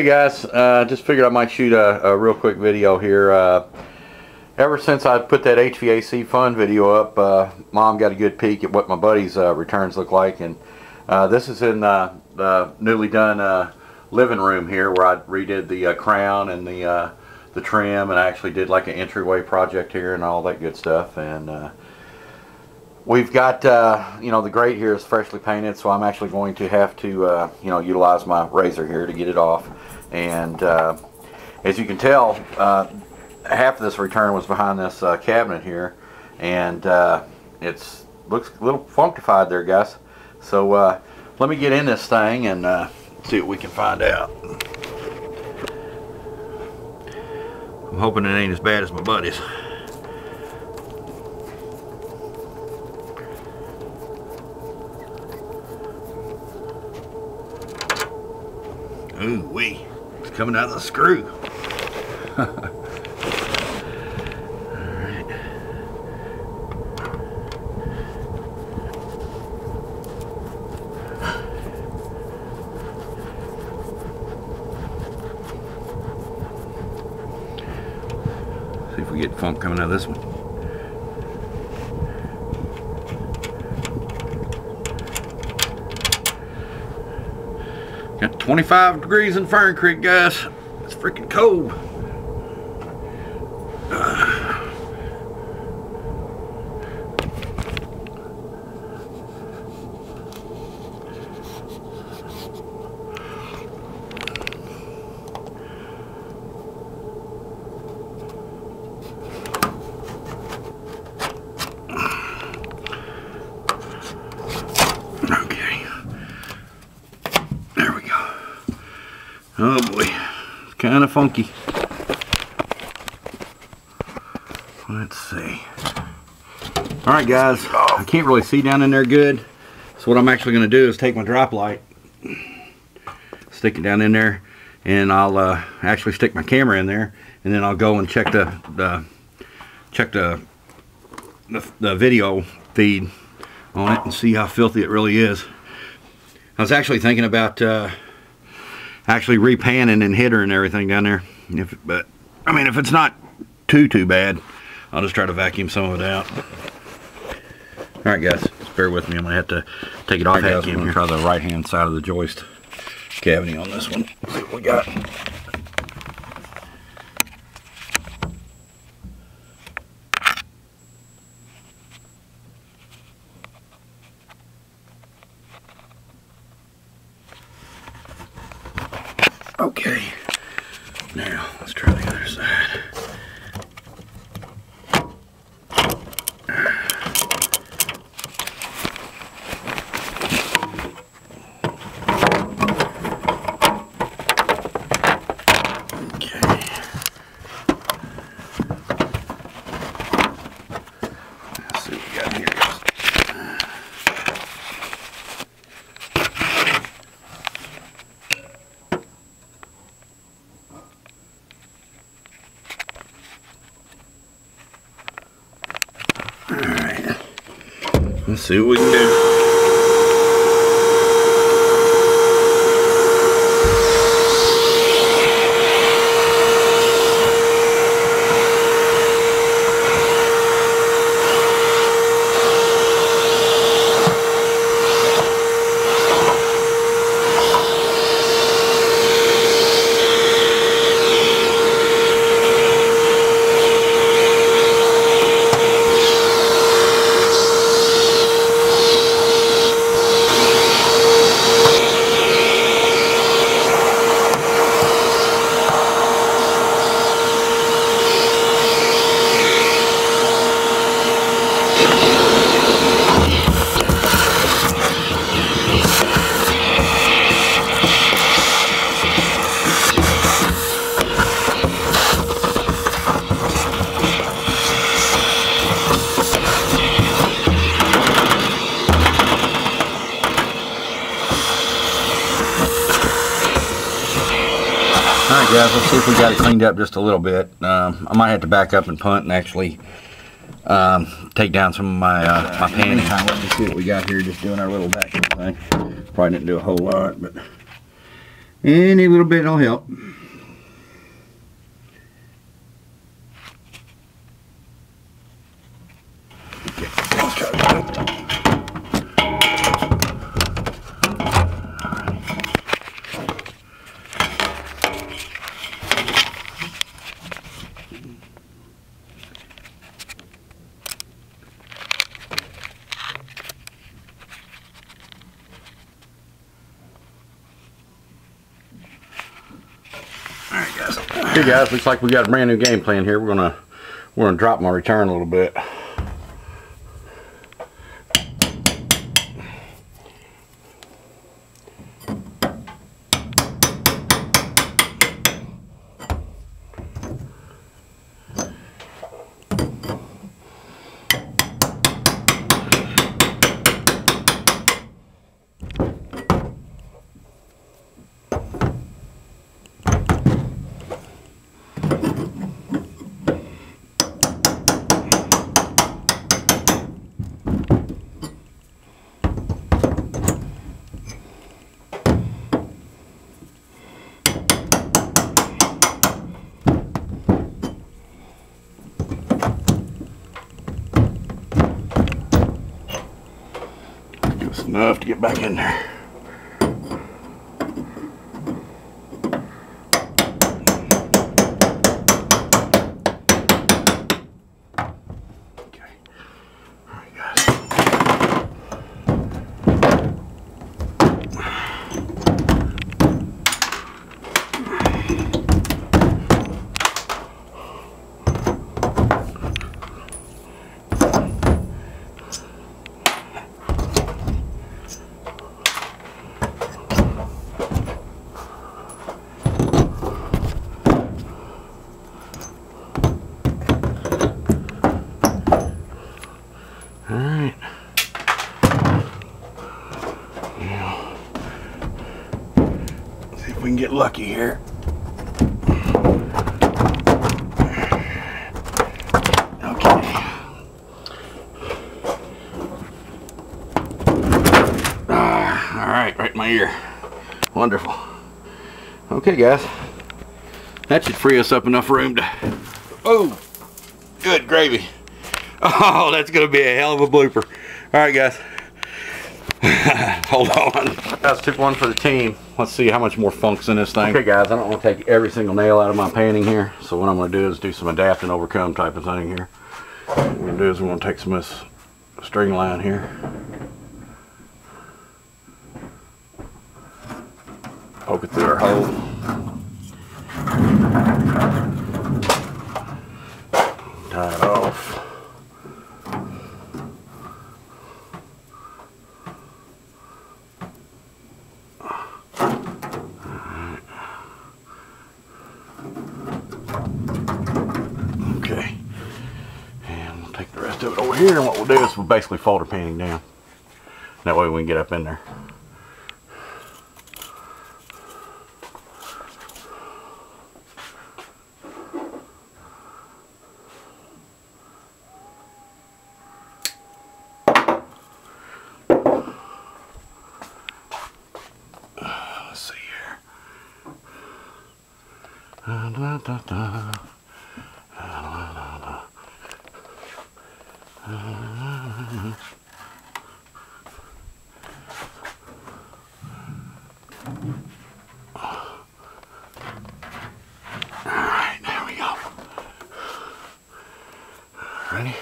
Hey guys, just figured I might shoot a real quick video here. Ever since I put that HVAC fund video up, Mom got a good peek at what my buddy's returns look like, and this is in the newly done living room here where I redid the crown and the trim, and I actually did like an entryway project here and all that good stuff. And we've got, you know, the grate here is freshly painted, so I'm actually going to have to, you know, utilize my razor here to get it off. And as you can tell, half of this return was behind this cabinet here, and it looks a little funkified there, guys. So let me get in this thing and see what we can find out. I'm hoping it ain't as bad as my buddy's. Ooh wee, it's coming out of the screw. All right. See if we get funk coming out of this one. Got 25 degrees in Fern Creek, guys. It's freaking cold. Oh boy, it's kind of funky. Let's see. Alright guys, I can't really see down in there good. So what I'm actually going to do is take my drop light, stick it down in there, and I'll actually stick my camera in there, and then I'll go and check the video feed on it and see how filthy it really is. I was actually thinking about actually repanning and hittering everything down there, but I mean, if it's not too bad, I'll just try to vacuum some of it out. All right guys, just bear with me, I'm gonna have to take it off. Right, guys, I'm gonna try the right hand side of the joist cavity on this one. Let's see what we got. Okay, now let's try the other side. Okay. Let's see what we got here. Let's see what we can do. Alright guys, let's see if we got it cleaned up just a little bit. I might have to back up and punt and actually take down some of my panties. Let me see what we got here, just doing our little vacuum thing. Probably didn't do a whole lot, but Any little bit will help. Hey guys, looks like we got a brand new game plan here. We're gonna drop my return a little bit. Enough to get back in there. Okay. All right, guys. We can get lucky here. Okay. All right, right in my ear. Wonderful. Okay, guys, that should free us up enough room to. Oh, good gravy! Oh, that's gonna be a hell of a blooper. All right, guys. Hold on. Guys, took one for the team. Let's see how much more funk's in this thing. Okay guys, I don't want to take every single nail out of my painting here. So what I'm going to do is do some adapt and overcome type of thing here. What we're going to do is we're going to take some of this string line here. Poke it through our hole. Tie it off. Here, and what we'll do is we'll basically fold our painting down. That way we can get up in there. Let's see here. Da, da, da, da. Alright, there we go. Ready?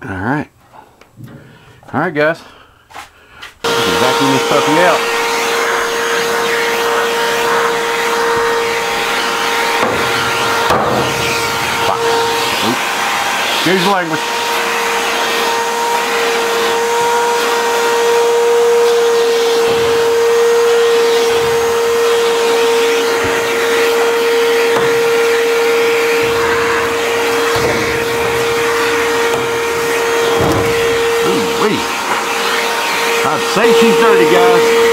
Alright. Alright guys. Vacuum this puppy out. Here's the language. Creek. I'd say she's dirty, guys.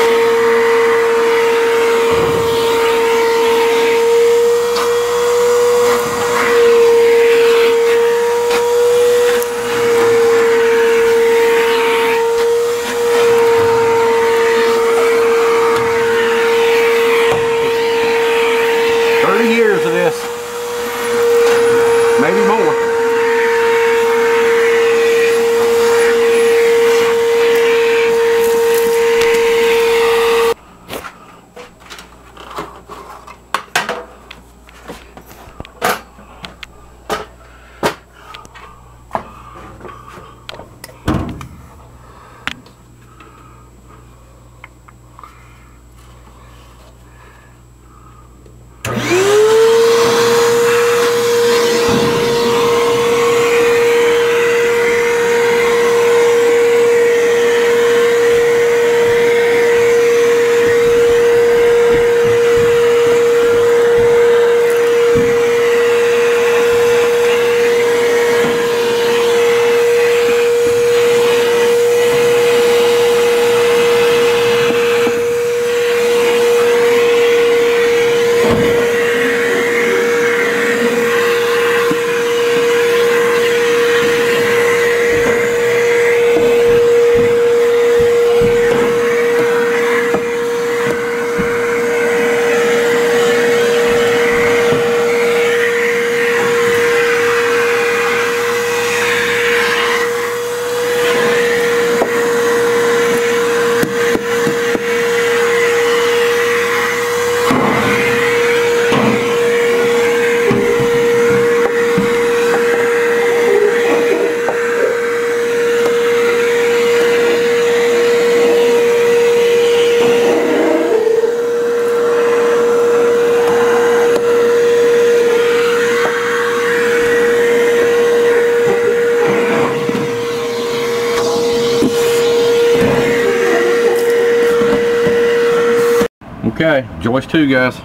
Okay, Joyce 2, guys.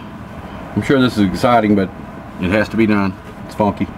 I'm sure this is exciting, but it has to be done. It's funky.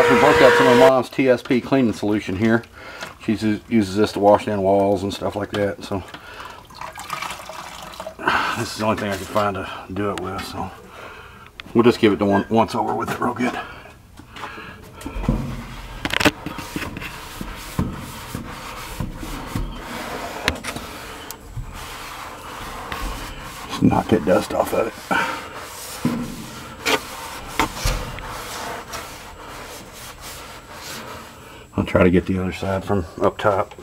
guys, we both got some of Mom's TSP cleaning solution here. She uses this to wash down walls and stuff like that. So this is the only thing I could find to do it with. So we'll just give it to once over with it real good. Just knock that dust off of it. I'll try to get the other side from up top.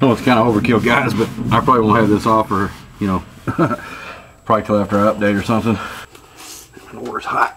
No, it's kind of overkill, guys, but I probably won't have this off for, you know, probably till after I update or something. The water's hot.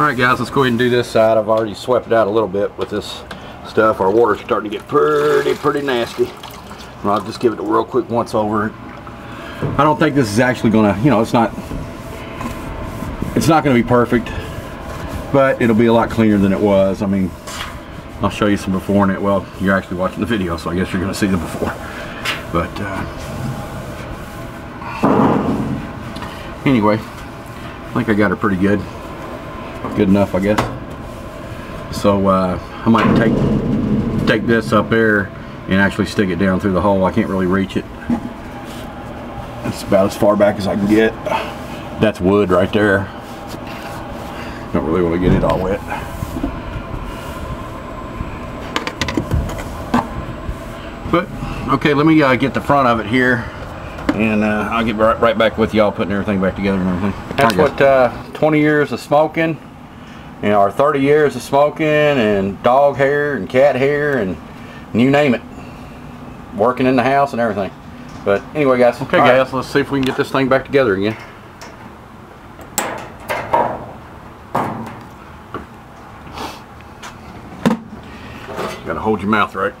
Alright guys, let's go ahead and do this side. I've already swept it out a little bit with this stuff. Our water's starting to get pretty nasty. And I'll just give it a real quick once over. I don't think this is actually gonna, you know, it's not gonna be perfect, but it'll be a lot cleaner than it was. I mean, I'll show you some before and it, well, you're actually watching the video, so I guess you're gonna see the before. But anyway, I think I got her pretty good. Good enough, I guess. So I might take this up there and actually stick it down through the hole. I can't really reach it. That's about as far back as I can get. That's wood right there. Don't really want to get it all wet. But okay, let me get the front of it here, and I'll get right back with y'all putting everything back together and everything. That's what 20 years of smoking, you know, or 30 years of smoking and dog hair and cat hair and you name it, working in the house and everything. But anyway guys, okay guys, let's see if we can get this thing back together again. You gotta hold your mouth right.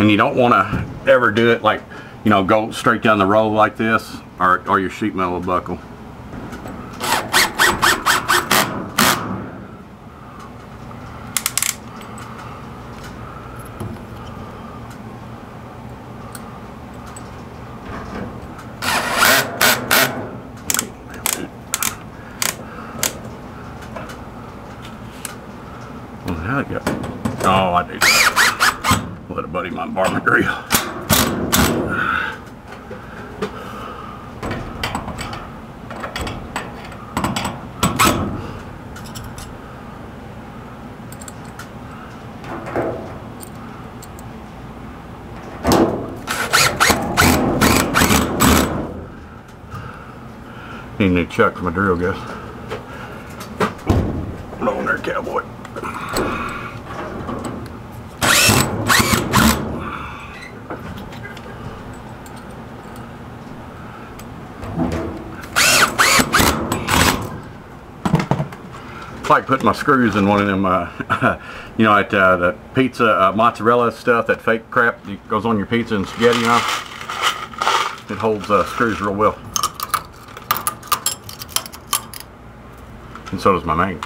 And you don't want to ever do it like, you know, go straight down the road like this, or your sheet metal will buckle. How'd it go? Oh, I do that. Let a buddy of mine borrow my grill. Need a new chuck for my drill, guys. Blow in there, cowboy. It's like putting my screws in one of them, you know, at the pizza mozzarella stuff, that fake crap that goes on your pizza and spaghetti, you know. It holds screws real well. And so does my mate.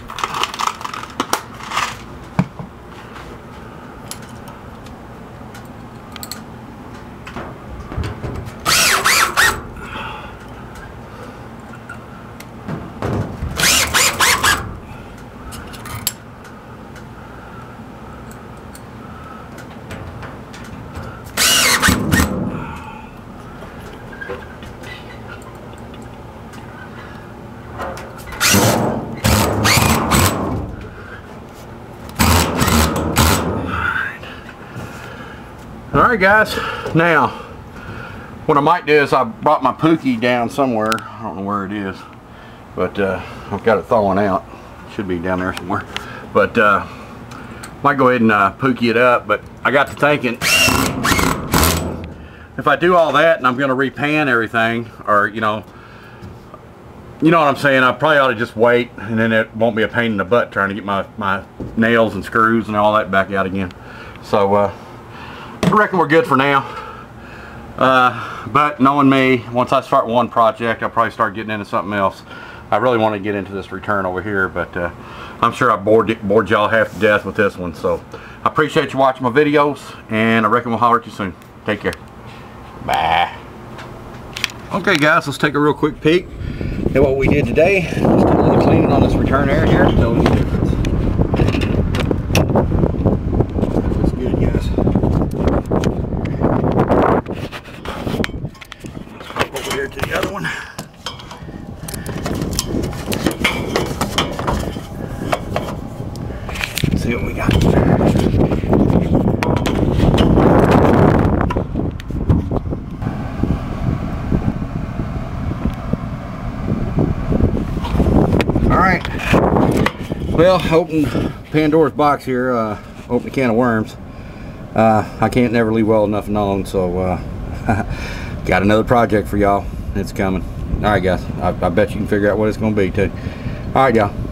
Alright guys, now what I might do is I brought my pookie down somewhere. I don't know where it is, but I've got it thawing out. It should be down there somewhere. But might go ahead and pookie it up, but I got to thinking if I do all that and I'm going to repan everything, or you know what I'm saying, I probably ought to just wait, and then it won't be a pain in the butt trying to get my nails and screws and all that back out again. So I reckon we're good for now, but knowing me, once I start one project, I'll probably start getting into something else. I really want to get into this return over here, but I'm sure I bored y'all half to death with this one. So I appreciate you watching my videos, and I reckon we'll holler at you soon. Take care. Bye. Okay guys, let's take a real quick peek at what we did today. Just totally cleaning on this return area here. No difference. Well, open Pandora's box here, open a can of worms. I can't never leave well enough alone, so got another project for y'all. It's coming. Alright guys, I bet you can figure out what it's going to be too. Alright y'all.